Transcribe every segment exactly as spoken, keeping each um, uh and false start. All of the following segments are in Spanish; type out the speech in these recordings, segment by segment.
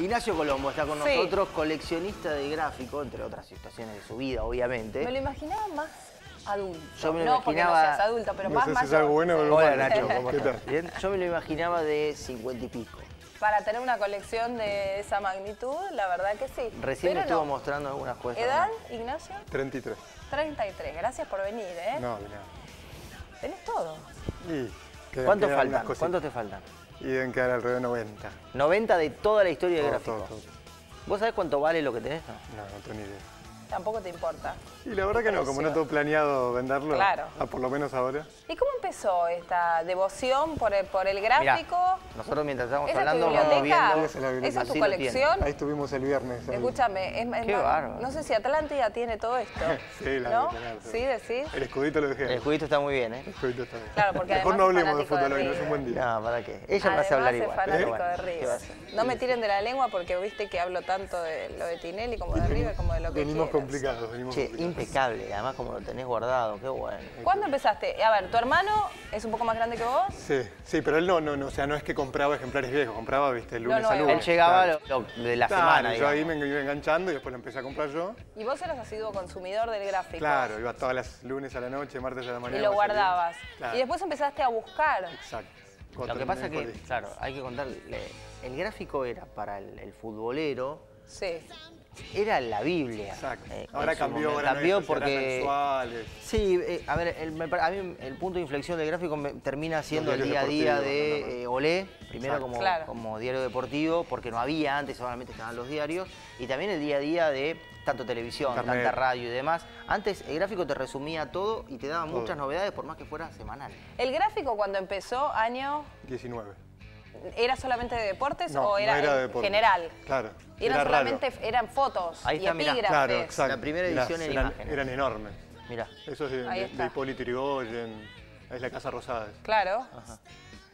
Ignacio Colombo está con nosotros, sí. coleccionista de gráfico, entre otras situaciones de su vida, obviamente. Me lo imaginaba más adulto. Yo me lo no, imaginaba... porque no seas adulto, pero no más sé mayor. Si es algo bueno, pero hola, Nacho, ¿cómo estás? ¿Bien? Yo me lo imaginaba de cincuenta y pico. Para tener una colección de esa magnitud, la verdad que sí. Recién me estuvo no. mostrando algunas cosas. ¿Edad, ¿no? Ignacio? treinta y tres. treinta y tres, gracias por venir, ¿eh? No, de nada. ¿Tenés todo? Sí. ¿Cuántos faltan? ¿Cuántos te faltan? Y deben quedar alrededor de noventa. noventa de toda la historia todo, de gráfico. Todo, todo. ¿Vos sabés cuánto vale lo que tenés? No, no tengo ni idea. Tampoco te importa. Y la verdad que no, como no tengo planeado venderlo, claro. a por lo menos ahora. ¿Y cómo empezó esta devoción por el, por el gráfico? Mirá, nosotros mientras estamos hablando vamos viendo. ¿Esa es tu sí colección? Ahí estuvimos el viernes. El... Escúchame, es, es qué bárbaro. No sé si Atlántida tiene todo esto. Sí, la ¿no? tener, sí, decís. El escudito lo dejé. El escudito está muy bien, ¿eh? El escudito está bien. Claro, porque mejor no hablemos de fútbol hoy, no es un buen día. No, ¿para qué? Ella me hace hablar igual. Fanático de River. No me tiren de la lengua porque viste que hablo tanto de lo de Tinelli como de River como de lo que quieras. Complicado, che, impecable, además como lo tenés guardado, qué bueno. ¿Cuándo empezaste? A ver, ¿tu hermano es un poco más grande que vos? Sí, sí, pero él no, no, no, o sea, no es que compraba ejemplares viejos, compraba, viste, el lunes no, no, a lunes. Él llegaba claro. lo, lo, de la claro, semana, yo digamos. Ahí me iba enganchando y después lo empecé a comprar yo. ¿Y vos eras asiduo consumidor del gráfico? Claro, iba todas las lunes a la noche, martes a la mañana. Y lo guardabas. Claro. Y después empezaste a buscar. Exacto. Lo que pasa es que, claro, hay que contarle, el gráfico era para el, el futbolero. Sí. Era la Biblia. Exacto. Eh, ahora cambió, ahora cambió no porque mensuales. Sí, eh, a ver, el, a mí el punto de inflexión del gráfico me, termina siendo el día a día de no, no, no. Eh, Olé, primero como, claro. como diario deportivo, porque no había antes, solamente estaban los diarios, y también el día a día de tanto televisión, Internet. Tanta radio y demás. Antes el gráfico te resumía todo y te daba todo. Muchas novedades por más que fuera semanal. El gráfico cuando empezó, año... diecinueve. ¿Era solamente de deportes no, o era, no era de deportes. General? Claro. Eran era solamente raro. Eran fotos ahí está, y epígrafes. Claro, exacto. La primera edición en imágenes. Eran enormes. Mirá. Eso es de, de, de Hipólito Yrigoyen, es la Casa Rosada. Claro. Ajá.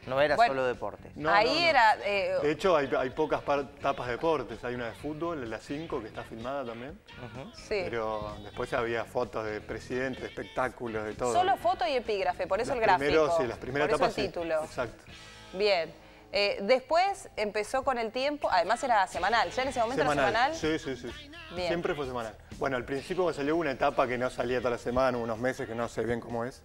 No era bueno, solo deportes. No, ahí no, no. era... Eh, de hecho, hay, hay pocas tapas de deportes. Hay una de fútbol, la cinco, que está filmada también. Uh-huh. Sí. Pero después había fotos de presidentes, de espectáculos, de todo. Solo foto y epígrafe, por eso las el gráfico. Primero, sí, las primeras por tapas, eso el título. Sí. Exacto. Bien. Eh, después empezó con el tiempo, además era semanal, ¿ya en ese momento semanal. Era semanal? Sí, sí, sí. Bien. Siempre fue semanal. Bueno, al principio salió una etapa que no salía toda la semana, unos meses que no sé bien cómo es,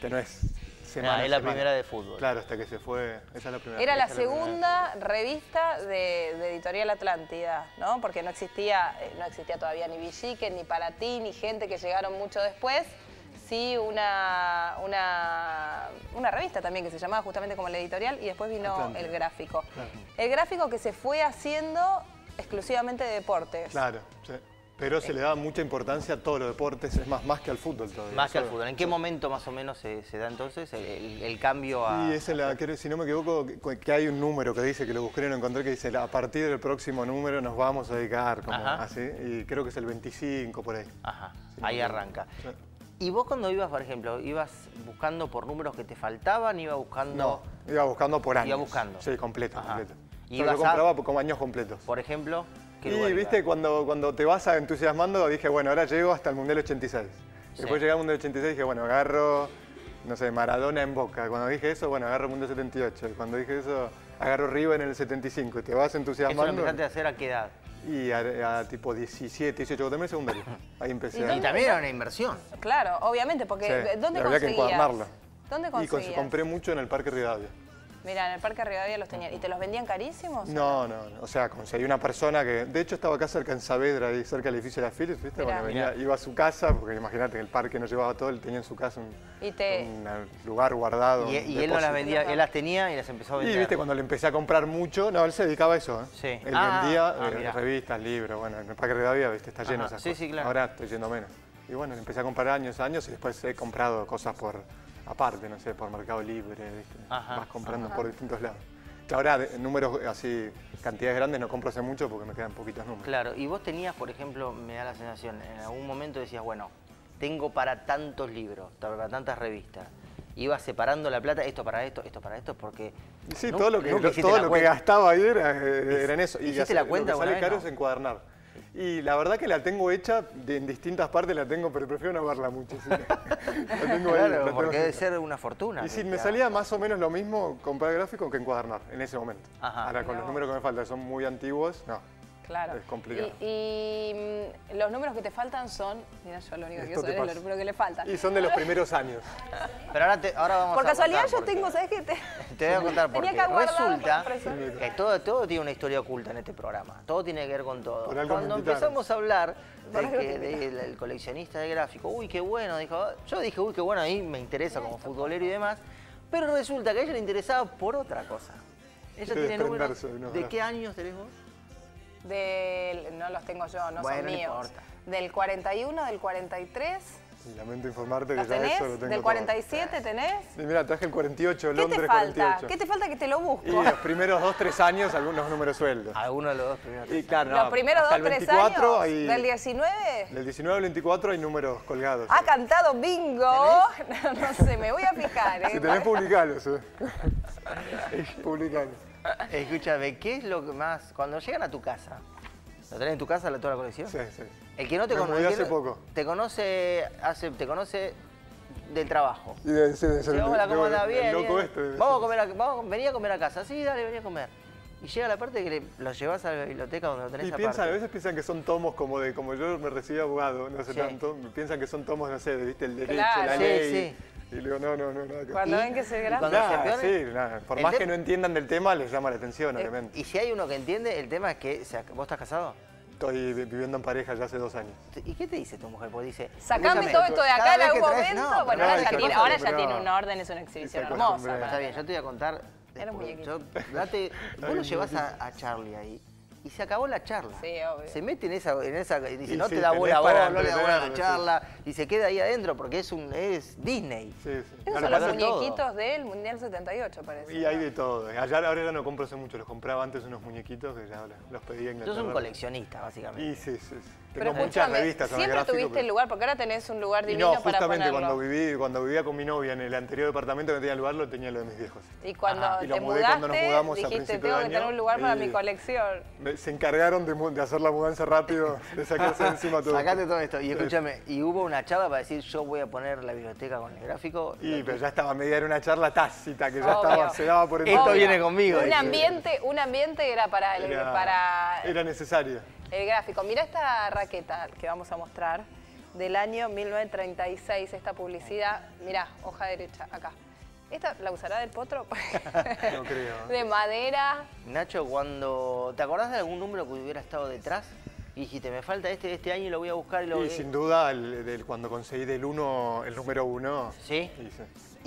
que no es semanal. Ah, es la semana. Primera de fútbol. Claro, hasta que se fue, esa es la primera. Era la segunda la revista de, de Editorial Atlántida, ¿no? Porque no existía, no existía todavía ni Villique, ni Palatín, ni gente que llegaron mucho después. Sí, una, una, una revista también que se llamaba justamente como La Editorial y después vino Atlántico. El Gráfico. Claro. El Gráfico que se fue haciendo exclusivamente de deportes. Claro, sí. Pero se le daba mucha importancia a todos los deportes, es más, más que al fútbol todavía. Más que al fútbol. ¿En qué momento más o menos se, se da entonces el, el, el cambio a...? Y esa es la, que, si no me equivoco, que, que hay un número que dice, que lo busqué y lo encontré, que dice, a partir del próximo número nos vamos a dedicar, como ajá. así, y creo que es el veinticinco por ahí. Ajá, sí, ahí no, arranca. Sí. ¿Y vos cuando ibas, por ejemplo, ibas buscando por números que te faltaban, ibas buscando...? No, iba buscando por años. Iba buscando. Sí, completo, ajá. completo. ¿Y ibas lo compraba a... como años completos. Por ejemplo, ¿qué lugar y, viste, cuando, cuando te vas entusiasmando, dije, bueno, ahora llego hasta el Mundial ochenta y seis. Sí. Después llegué al Mundial ochenta y seis y dije, bueno, agarro, no sé, Maradona en Boca. Cuando dije eso, bueno, agarro el Mundial setenta y ocho. Y cuando dije eso, agarro River en el setenta y cinco. Y te vas entusiasmando. ¿Eso lo empezaste a hacer a qué edad? Y a, a tipo diecisiete, dieciocho, también secundario. Ahí empecé. Y, a... y también era una inversión. Claro, obviamente, porque sí, ¿dónde conseguías? Había que encuadernarla. ¿Dónde conseguías? Y compré mucho en el Parque Rivadavia. Mira, en el Parque Rivadavia los tenían. ¿Y te los vendían carísimos? No, no, no. O sea, conseguí una persona que... De hecho, estaba acá cerca en Saavedra, ahí cerca del edificio de la Philips, ¿viste? Mirá. Cuando venía, iba a su casa, porque imagínate que el parque no llevaba todo, él tenía en su casa un, y te... un lugar guardado. Y, y él no las vendía, él las tenía y las empezó a vender. Y, ¿viste? Cuando le empecé a comprar mucho, no, él se dedicaba a eso, ¿eh? Sí. Él ah, vendía ah, eh, revistas, libros, bueno, en el Parque Rivadavia, ¿viste? Está lleno de esas sí, cosas. Sí, claro. Ahora estoy yendo menos. Y bueno, le empecé a comprar años, años y después he comprado cosas por... aparte, no sé, por Mercado Libre, ¿viste? Ajá, vas comprando ajá. por distintos lados. Que ahora, de, números así, cantidades grandes, no compro hace mucho porque me quedan poquitos números. Claro, y vos tenías, por ejemplo, me da la sensación, en algún momento decías, bueno, tengo para tantos libros, para tantas revistas. Ibas separando la plata, esto para esto, esto para esto, porque... Sí, no, todo lo que, no, todo lo que gastaba ahí era, era en eso. ¿Hiciste y hace, la cuenta? Lo que sale caro no? es encuadernar. Y la verdad que la tengo hecha, de, en distintas partes la tengo, pero prefiero no verla mucho. Sí. La tengo claro, ahí, la porque tengo debe ser una fortuna. Y sí, me salía más o menos lo mismo comprar gráfico que encuadernar en ese momento. Ajá. Ahora con no. los números que me faltan, son muy antiguos, no. Claro. Es complicado. Y, y los números que te faltan son... Mira, yo lo único que soy es los números que le faltan. Y son de los primeros años. Pero ahora, te, ahora vamos por a casualidad yo tengo, ¿sabes qué? Te, te voy a contar por qué. Resulta que todo, todo tiene una historia oculta en este programa. Todo tiene que ver con todo. Cuando empezamos a hablar del de, de, de, coleccionista de gráfico, uy, qué bueno, dijo. Yo dije, uy, qué bueno, ahí me interesa como futbolero y demás. Pero resulta que a ella le interesaba por otra cosa. Ella tiene números. ¿De qué años tenés vos? Del, no los tengo yo, no bueno, son míos. Importa. Del cuarenta y uno, del cuarenta y tres. Y lamento informarte que ya eso lo tengo. ¿Del cuarenta y siete todo. tenés? Y mira, traje el cuarenta y ocho, ¿Qué Londres te falta? cuarenta y ocho. ¿Qué te falta que te lo busco? Y los primeros dos, tres años, algunos números sueldos. Algunos de los dos primeros. Y claro, no, los primeros dos, tres años. Hay, ¿del diecinueve? Del diecinueve al veinticuatro hay números colgados. Ha ¿sí? cantado bingo. No, no sé, me voy a fijar. ¿eh? Si tenés, publicalos. ¿eh? Publicalos. Escúchame, ¿qué es lo que más...? Cuando llegan a tu casa, ¿lo tenés en tu casa toda la colección? Sí, sí. El que no te conoce... hace poco. Te conoce, hace, te conoce del trabajo. Y de, sí, de, sí, vamos a comer bien. Loco este, vamos a comer a, vamos, vení a comer a casa. Sí, dale, vení a comer. Y llega la parte que le, lo llevas a la biblioteca donde lo tenés y piensan, a veces piensan que son tomos como de... Como yo me recibí abogado, no sé sí. tanto. Piensan que son tomos, no sé, de, ¿viste? El derecho, claro, la sí, ley... Sí. Y le digo, no, no, no, nada que... Cuando ven que se graba. Nah, sí, nah. Por más que no entiendan del tema, les llama la atención, obviamente. Y si hay uno que entiende, el tema es que... O sea, ¿vos estás casado? Estoy viviendo en pareja ya hace dos años. ¿Y qué te dice tu mujer? Porque dice... Sacame todo esto de acá en algún momento. No, bueno, no, ahora, ya tiene, cosa, ahora ya tiene una orden, es una exhibición hermosa. Está bien, yo te voy a contar... Era un muñequito. Vos lo llevás a, a Charlie ahí. Y se acabó la charla. Sí, obvio. Se mete en esa... En esa y dice, y no sí, te da bola a vos, no le da bola a la charla. Sí. Y se queda ahí adentro porque es un es Disney. Sí, sí. Esos claro, son los muñequitos todo. del Mundial setenta y ocho, parece. Y ¿no? hay de todo. Allá, ahora ya no compro hace mucho. Los compraba antes unos muñequitos que ya los pedía en la Yo soy un coleccionista, básicamente. Y sí, sí, sí. Tengo pero muchas revistas. Siempre gráfico, tuviste pero... el lugar, porque ahora tenés un lugar divino no, para ponerlo. No, justamente cuando viví, cuando vivía con mi novia en el anterior departamento que tenía lugar, lo tenía lo de mis viejos. Y cuando Ajá. te y lo mudé, mudaste, cuando nos mudamos dijiste, tengo que tener un lugar para mi colección. Me, se encargaron de, de hacer la mudanza rápido, de sacarse encima todo. Sacate todo esto. Y escúchame, ¿y hubo una charla para decir, yo voy a poner la biblioteca con el gráfico? Y pero ya estaba, media era una charla tácita, que ya Obvio. estaba, se daba por el... Obvio. Esto viene conmigo. Un ambiente, un ambiente era para... El, era, para... era necesario. El gráfico. Mirá esta raqueta que vamos a mostrar del año mil novecientos treinta y seis, esta publicidad. Mirá, hoja derecha, acá. ¿Esta la usará del potro? No creo. De madera. Nacho, cuando... ¿Te acordás de algún número que hubiera estado detrás? Y dijiste, me falta este este año y lo voy a buscar y lo voy a... sin duda, el, el, cuando conseguí del uno, el número uno. ¿Sí? Y, sí.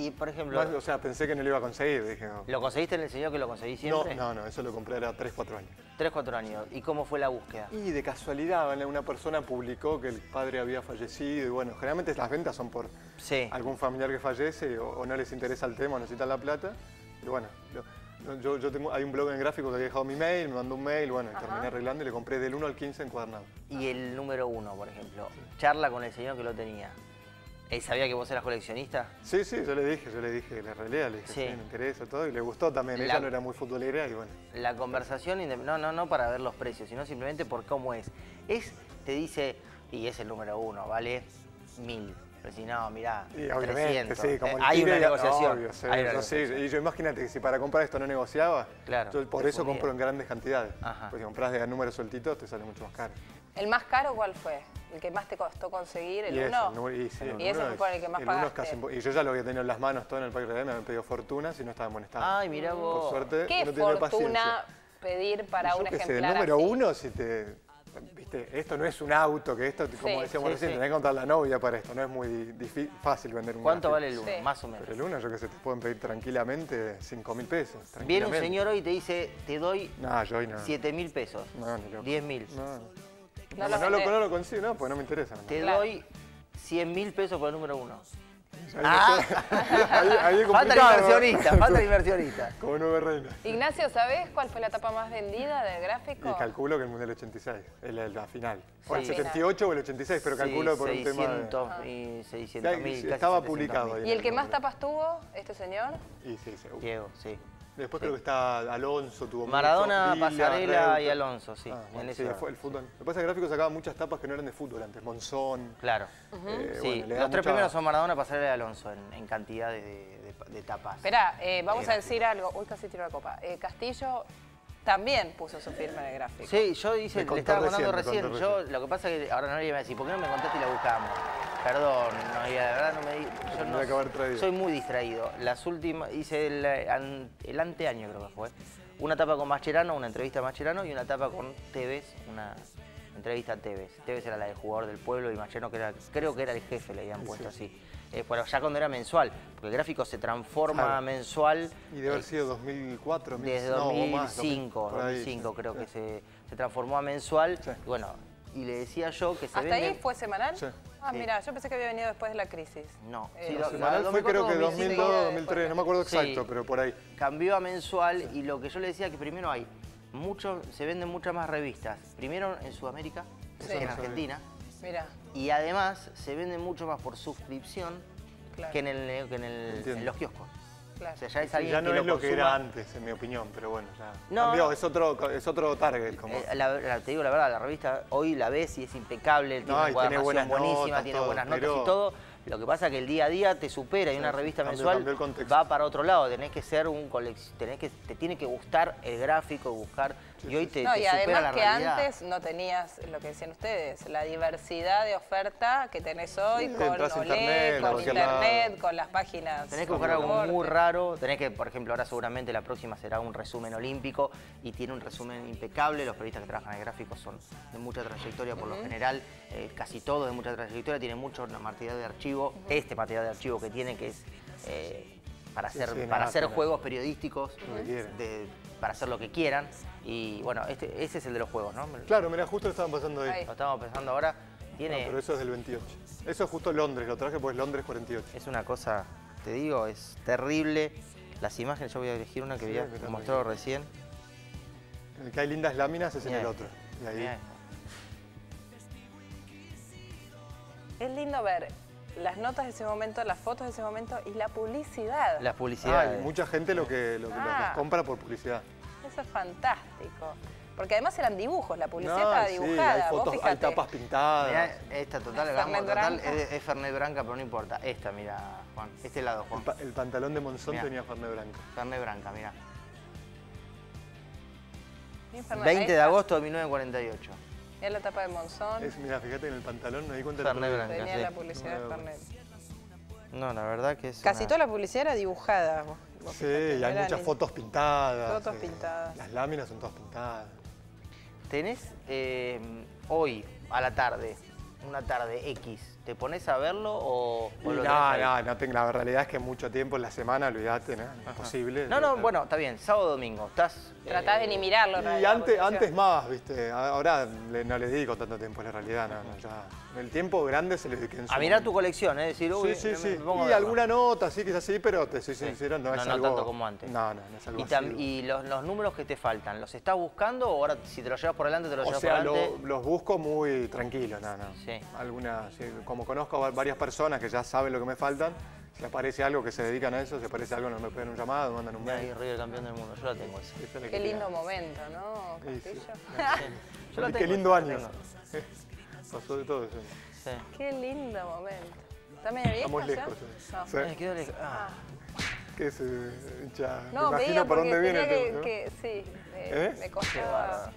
y por ejemplo... Más, o sea, pensé que no lo iba a conseguir. Dije, no. ¿Lo conseguiste en el señor que lo conseguí siempre? No, no, no, eso lo compré era tres, cuatro años. tres, cuatro años. ¿Y cómo fue la búsqueda? Y de casualidad, una persona publicó que el padre había fallecido y bueno, generalmente las ventas son por sí. algún familiar que fallece o, o no les interesa el tema, necesitan la plata. Y bueno, yo, yo, yo tengo, hay un blog en gráfico que había dejado mi mail, me mandó un mail, bueno, y terminé arreglando y le compré del uno al quince encuadernado. Y el número uno, por ejemplo, sí. charla con el señor que lo tenía. ¿Él sabía que vos eras coleccionista? Sí, sí, yo le dije, yo le dije, la realidad, le dije, sí. sí, me interesa todo y le gustó también, la, ella no era muy futbolera y bueno. La conversación, no, no, no para ver los precios, sino simplemente por cómo es. Es, te dice, y es el número uno, vale mil, pero si no, mirá, y trescientos. Sí, como el hay tira, una negociación. Obvio, sí, hay una yo, negociación. Sí, y yo imagínate que si para comprar esto no negociaba, claro, yo por eso compro en grandes cantidades. Ajá. Porque si compras de números sueltitos te sale mucho más caro. ¿El más caro cuál fue? ¿El que más te costó conseguir? ¿El uno? Y ese fue por el que más pagaste. Y yo ya lo había tenido en las manos todo en el Parque Rivadavia, me habían pedido fortuna si no estaba molestado. Ay, mirá vos. Por suerte, ¿qué no tenía fortuna pedir para un ejemplar así? El número uno, si te... Viste, esto no es un auto, que esto, como sí, decíamos sí, recién, sí. tenés que contar la novia para esto, no es muy difícil, fácil vender un ¿Cuánto gráfico? Vale el uno? Sí. Más o menos. Pero el uno, yo qué sé, te pueden pedir tranquilamente cinco mil pesos. Viene un señor hoy y te dice, te doy no, yo hoy no. siete mil pesos, no, ni loco. diez mil. No, no, no, no, lo, no lo consigo, no, pues no me interesa. No. Te claro. doy cien mil pesos por el número uno. Ahí ah. ahí, ahí es falta el inversionista, ¿verdad? falta el inversionista. Como nueve reinas. Ignacio, ¿sabés cuál fue la etapa más vendida del gráfico? Y calculo que el Mundial ochenta y seis, la final. Sí. O el setenta y ocho o el ochenta y seis, pero calculo sí, por seiscientos, un tema de... y seiscientos mil. Estaba publicado. Ahí ¿Y el que más tapas tuvo, este señor? Y sí, seguro. Diego, sí. Después creo que está Alonso, tuvo Maradona, mucho, Villa, Pasarela Reuter. Y Alonso, sí. Ah, bueno, en sí, fue el fútbol. Lo que pasa es que el Gráfico sacaba muchas tapas que no eran de fútbol antes. Monzón. Claro. Uh -huh. eh, sí. Bueno, los tres mucha... primeros son Maradona, Pasarela y Alonso en, en cantidad de, de, de tapas. Esperá, eh, vamos de a decir algo. Uy, casi tiró la copa. Eh, Castillo también puso su firma en el Gráfico. Sí, yo dice, le estaba contando recién. recién. Yo, lo que pasa es que ahora no le iba a decir, ¿por qué no me contaste y la buscamos? Perdón, no, de verdad no me... Yo no, acabar soy muy distraído. Las últimas... Hice el, el anteaño, creo que fue. Una etapa con Mascherano, una entrevista a Mascherano, y una etapa con Tevez, una entrevista a Tevez. Tevez era la del jugador del pueblo y Mascherano que era, creo que era el jefe, le habían puesto sí. así. Eh, pero ya cuando era mensual, porque el Gráfico se transforma claro. mensual... Y debe haber eh, sido dos mil cuatro, dos mil cinco. Desde dos mil cinco, no, dos mil cinco creo sí. que se, se transformó a mensual. Sí. Y bueno, y le decía yo que se ¿Hasta venden... ahí fue semanal? Sí. Ah, sí. Mira, yo pensé que había venido después de la crisis. No. Eh, sí, la, semanal la, fue creo que dos mil dos, dos mil tres, no me acuerdo exacto, sí, pero por ahí. Cambió a mensual sí. y lo que yo le decía que primero hay, mucho, se venden muchas más revistas. Primero en Sudamérica, sí. en Argentina. Mira. Y además se venden mucho más por suscripción claro. que, en, el, que en, el, en los kioscos. Claro. O sea, ya es alguien ya no que es lo, lo que era antes, en mi opinión, pero bueno, ya no, cambió, es otro, es otro target. Como... Eh, la, la, te digo la verdad, la revista hoy la ves y es impecable, tiene no, una buenas buenísima, notas, tiene todo, buenas notas pero... y todo. Lo que pasa es que el día a día te supera y una revista cambio, mensual cambio va para otro lado. Tenés que ser un tenés que te tiene que gustar el Gráfico, buscar... Sí, y hoy te, no, te y supera la realidad. Y además que antes no tenías, lo que decían ustedes, la diversidad de oferta que tenés hoy sí, con Olé, con internet, la... con las páginas... Tenés que buscar algo muy raro. Tenés que, por ejemplo, ahora seguramente la próxima será un resumen olímpico y tiene un resumen impecable. Los periodistas que trabajan en el Gráfico son de mucha trayectoria por uh-huh. lo general. Eh, casi todos de mucha trayectoria. Tienen mucho material de archivo. Este material de archivo que tiene, que es eh, para hacer, sí, sí, para hacer juegos periodísticos, de, para hacer lo que quieran. Y bueno, este, ese es el de los juegos, ¿no? Claro, mirá, justo lo estaban pasando ahí. ahí. Lo estábamos pensando ahora. Tiene... No, pero eso es del veintiocho. Eso es justo Londres, lo traje pues Londres cuarenta y ocho. Es una cosa, te digo, es terrible. Las imágenes, yo voy a elegir una que sí, había mostrado bien. recién. El que hay lindas láminas es mirá en el otro. Y ahí... Es lindo ver las notas de ese momento, las fotos de ese momento y la publicidad. Las publicidades. Ah, mucha gente lo que, lo, ah, lo que compra por publicidad. Eso es fantástico. Porque además eran dibujos, la publicidad no, estaba dibujada. Sí, hay, fotos, hay tapas pintadas. Mirá, esta total, es, vamos, total es, es Fernet Branca, pero no importa. Esta, mira, Juan. Este lado, Juan. El, pa el pantalón de Monzón mirá. tenía Fernet Branca. Fernet Branca, mira. veinte de agosto de mil novecientos cuarenta y ocho. Mirá la tapa de Monzón. Es, mirá, fíjate en el pantalón, me di cuenta de la Blanca, tenía sí. la publicidad de Fernet. No, la verdad que es Casi una... toda la publicidad era dibujada. Vos, vos sí, fíjate, y hay muchas ni... fotos pintadas. Fotos eh, pintadas. Las láminas son todas pintadas. Tenés eh, hoy, a la tarde, una tarde X, ¿te pones a verlo o...? o lo no, no, no tengo, la realidad es que mucho tiempo en la semana, olvidate, ¿no? Imposible. No, no, estar... bueno, está bien, sábado, domingo, estás... Tratás eh, de ni mirarlo. Y realidad, antes, antes más, viste, ahora no les dedico tanto tiempo en la realidad, no, no, ya. El tiempo grande se les dedica en su... A mirar tu colección, es ¿eh? decir, uy, sí, sí, sí. Me pongo y alguna nota, sí, quizás sí, pero te soy sí. sincero, no, no es no, algo... No, tanto como antes. No, no, no es algo Y, tam, y los, los números que te faltan, ¿los estás buscando o ahora si te los llevas por delante, te los o llevas sea, por delante? O sea, los busco muy tranquilos, no, no. Sí. Alguna, sí, como conozco a varias personas que ya saben lo que me faltan, si aparece algo que se dedican a eso, si aparece algo, no me pegan un llamado, me mandan un mail. Ahí River campeón del mundo, yo la tengo esa. Esa es la Qué lindo queda. momento, ¿no, Castillo? Sí, sí. yo la tengo, Qué lindo año. Pasó de todo eso. Sí. Qué lindo momento. ¿Está medio viejo? Estamos lejos. ¿Ya? No. Sí. Me quedo lejos. Ah. Que se hincha. No, me imagino por dónde viene. Que, ¿no? que, sí, eh, ¿Eh? me costaba...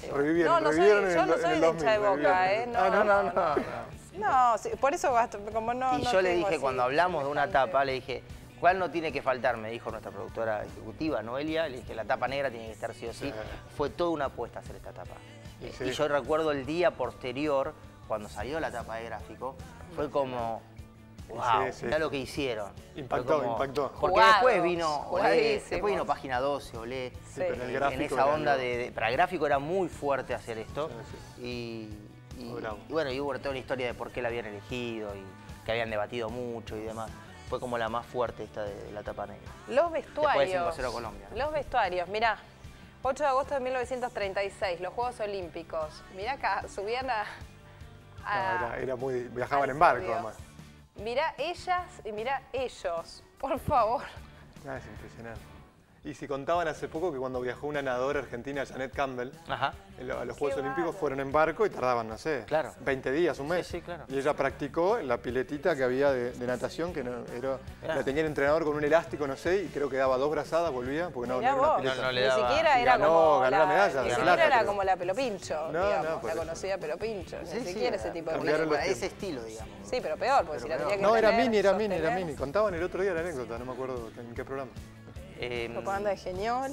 Sí. Revivieron, no, no revivieron soy, yo no soy de hincha de Boca, ¿eh? No, ah, no, no, no. no, no. No, sí, por eso gasto, como no... Y no yo le dije, así, cuando hablamos de una tapa, le dije, ¿cuál no tiene que faltar? Me dijo nuestra productora ejecutiva, Noelia, le dije, la tapa negra tiene que estar sí o sí. sí. Fue toda una apuesta hacer esta tapa. Sí, sí. Y yo recuerdo el día posterior, cuando salió la tapa de Gráfico, fue como, wow, sí, sí. mirá lo que hicieron. Impactó, como, impactó. Porque Jugados, después vino Olé, después vino Página doce, Olé. Sí, en, el en esa onda de, de... Para el Gráfico era muy fuerte hacer esto. Sí, sí. Y... Y, y bueno, y hubo toda una historia de por qué la habían elegido y que habían debatido mucho y demás. Fue como la más fuerte esta de, de la tapa negra. Los vestuarios. De Colombia. Los vestuarios, mirá. ocho de agosto de mil novecientos treinta y seis, los Juegos Olímpicos. Mirá acá, subían a... a no, era, era muy, viajaban en barco, además. Mirá ellas y mirá ellos, por favor. Ah, es impresionante. Y si contaban hace poco que cuando viajó una nadadora argentina, Jeanette Campbell, Ajá. a los Juegos Olímpicos fueron en barco y tardaban, no sé, claro. veinte días, un mes. Sí, sí, claro. Y ella practicó la piletita que había de, de natación, que no, era, claro. la tenía el entrenador con un elástico, no sé, y creo que daba dos brazadas, volvía, porque no, no era una pileta. No, no le daba. Ni siquiera era ganó, como ganó la, la medalla. Ni siquiera plata, era creo. Como la Pelopincho, no, digamos, no, la conocida Pelopincho. Ni sí, siquiera sí, ese tipo de para ese estilo, digamos. Sí, pero peor, porque pero si la tenía que No, era mini, era mini, era mini. Contaban el otro día la anécdota, no me acuerdo en qué programa. Eh, Propaganda de Genial.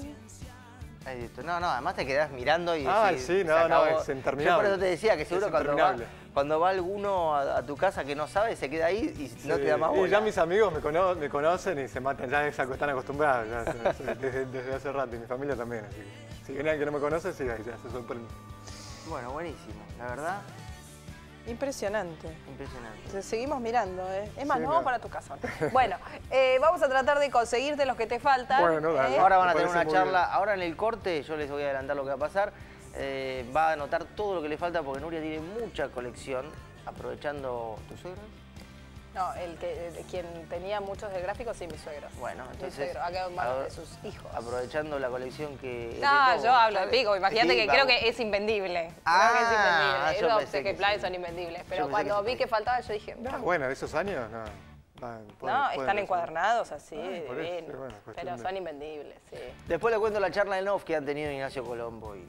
No, no, además te quedás mirando y... Ah, decís, sí, no, no, es interminable. Yo por eso te decía que seguro cuando va, cuando va alguno a, a tu casa que no sabe, se queda ahí y sí. no te da más bola. Y ya mis amigos me, cono me conocen y se matan, ya están acostumbrados ya, desde, desde hace rato, y mi familia también. Así que, si viene alguien que no me conoce, sí, ya se sorprende. Bueno, buenísimo, la verdad. Impresionante. Impresionante. Seguimos mirando, ¿eh? Es más, sí, nos vamos no. para tu casa. Bueno, eh, vamos a tratar de conseguirte los que te faltan. Bueno, no, eh. ahora van a tener una charla. Bien. Ahora en el corte, yo les voy a adelantar lo que va a pasar. Eh, va a anotar todo lo que le falta porque Nuria tiene mucha colección. Aprovechando... ¿Tu suegro? No, el que, el, quien tenía muchos del gráfico, sí, mi suegro. Bueno, entonces... Mi suegro, ha quedado en manos de sus hijos. Aprovechando la colección que... No, yo hablo de pico, imagínate sí, que vamos. creo que es invendible. Ah, creo que es invendible. Ah, yo Los obsequiplanes sí. son invendibles. Pero cuando que vi que faltaba, yo dije... No, bueno, esos años, no. Ah, pueden, no, pueden están hacer. encuadernados así, ah, eso, bien, sí, bueno, pero son de... invendibles, sí. Después le cuento la charla en off que han tenido Ignacio Colombo y...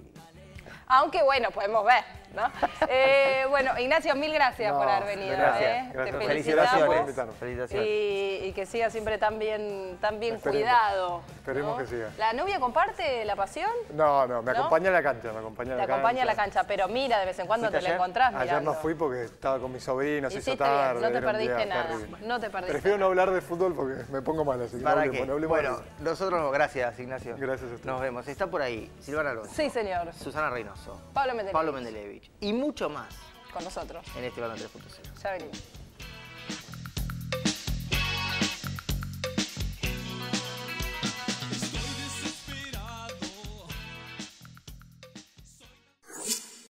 Aunque bueno, podemos ver, ¿no? eh, bueno, Ignacio, mil gracias no, por haber venido. Gracias, eh. gracias. Te felicitamos. Felicitaciones. Y, y que siga siempre tan bien, tan bien esperemos, cuidado. Esperemos ¿no? que siga. ¿La novia comparte la pasión? No, no, me ¿no? acompaña a la cancha. Me acompaña a la, cancha. Acompaña a la cancha, pero mira, de vez en cuando te ayer? la encontrás mirando. Ayer no fui porque estaba con mis sobrinos, se hizo tarde. Bien, no te perdiste día, nada, terrible. no te perdiste Prefiero nada. no hablar de fútbol porque me pongo mal, así que ¿Para no hablemos, qué? No hablemos Bueno, de nosotros, gracias Ignacio. Gracias a ustedes. Nos vemos. Está por ahí Silvana López. Sí, señor. Susana Reino. Pablo Mendelevich. Pablo Mendelevich. Y mucho más. Con nosotros. En este Banda tres punto cero. Ya venimos.